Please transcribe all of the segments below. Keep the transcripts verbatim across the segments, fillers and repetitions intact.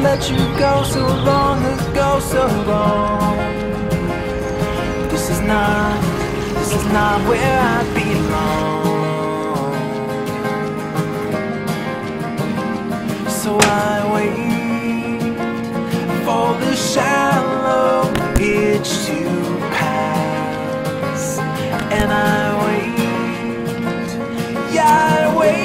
Let you go so long ago, so long. This is not, this is not where I belong. So I wait for the shallow itch to pass, and I wait, yeah, I wait.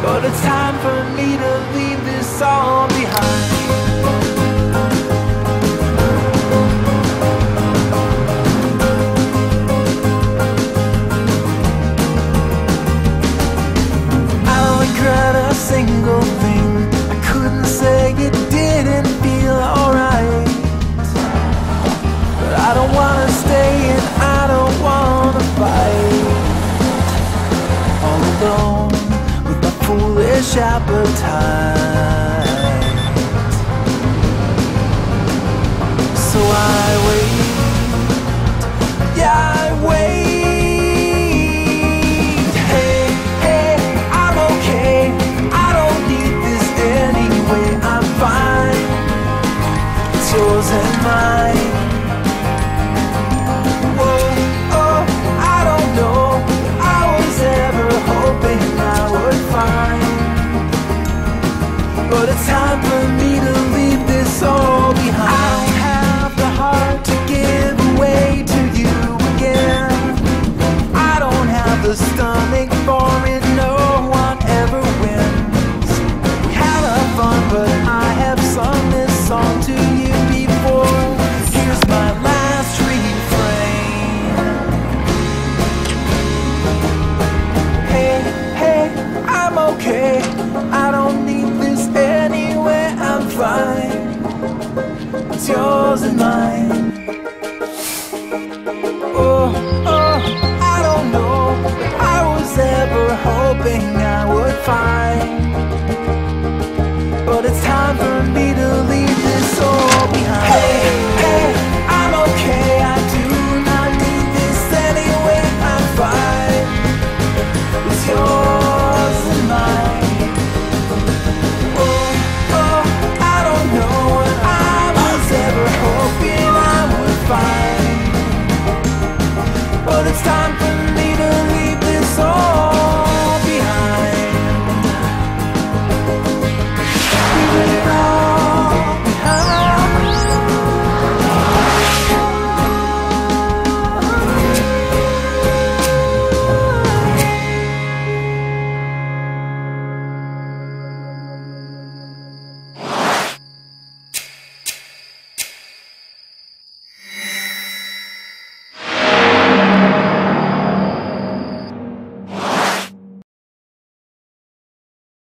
But it's time for me to leave this all behind. I don't regret a single thing. I couldn't say it didn't feel alright. But I don't wanna stay and I don't wanna fight all alone. Foolish appetite. So I wait, yeah, I wait. Hey, hey, I'm okay. I don't need this anyway. I'm fine. It's yours and mine. Whoa, oh, I don't know if I was ever hoping I would find. But it's time for me to leave this all behind. I don't have the heart to give away to you again. I don't have the stomach for it, no one ever wins. We had a fun, but I have sung this song to you before. Here's my last refrain. Hey, hey, I'm okay. I don't need fine. It's yours and mine. Oh, oh, I don't know if I was ever hoping I would find. But it's time for me to leave this old.